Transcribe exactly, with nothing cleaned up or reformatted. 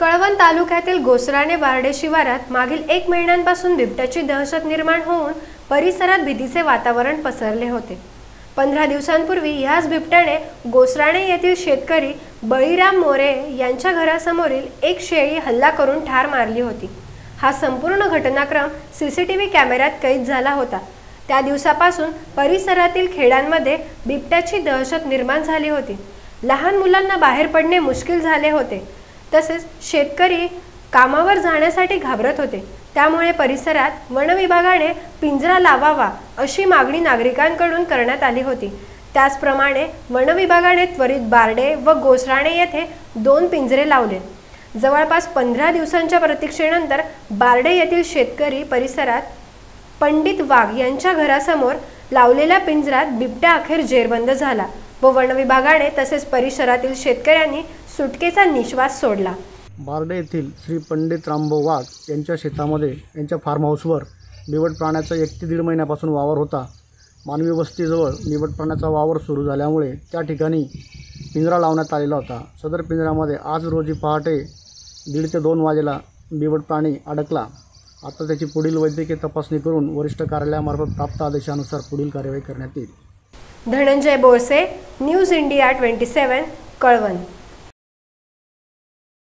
कळवण तालुक्यातील गोसराणे वारडे शिवारात मागील एक महिन्यांपासून बिबट्याची दहशत निर्माण होऊन परिसरात भीतीचे वातावरण पसरले होते। पंधरा दिवसांपूर्वी याच बिबट्याने गोसराणे येथील शेतकरी बळीराम मोरे यांच्या घरासमोरील एक शेळी हल्ला करून ठार मारली होती। हा संपूर्ण घटनाक्रम सीसीटीव्ही कॅमेऱ्यात कैद झाला होता। त्या दिवसापासून परिसरातील खेड्यांमध्ये बिबट्याची दहशत निर्माण झाली होती। लहान मुलांना बाहेर पडणे मुश्किल झाले होते, तसेच शेतकरी कामावर जाण्यासाठी घाबरत होते। त्यामुळे परिसरात वन विभागाने पिंजरा लावावा अशी मागणी नागरिकांकडून करण्यात आली होती। त्याचप्रमाणे वन विभागाने त्वरित बारडे व गोसराणे येथे दोन पिंजरे लावले। जवळपास पंधरा दिवसांच्या प्रतीक्षेनंतर बारडे येथील शेतकरी परिसरात पंडित वाघ यांच्या घरासमोर लावलेल्या पिंजऱ्यात बिबट्या अखेर जरबंद झाला व वन विभागाने तसेच परिसरातील शेतकऱ्यांनी सुटकेचा निश्वास सोडला। बारडे येथील श्री पंडित रामभाऊ वाघ यांच्या शेतामध्ये यांच्या फार्म हाऊसवर बिबट प्राण्याचा एक ते दीड महिन्यापासून वावर होता। मानवी वस्तीजवळ बिबट प्राण्याचा वावर सुरू झाल्यामुळे त्या ठिकाणी पिंजरा लावण्यात आलेला होता। सदर पिंजऱ्यामध्ये आज रोजी पहाटे दीड ते दोन वाजेला बिबट प्राणी अडकला। आता त्याची पुढील वैद्यकीय तपासणी करून वरिष्ठ कार्यालयामार्फत प्राप्त आदेशानुसार पुढील कार्यवाही करण्यात येईल। Dhananjay Borse, news India twenty seven, Kalwan.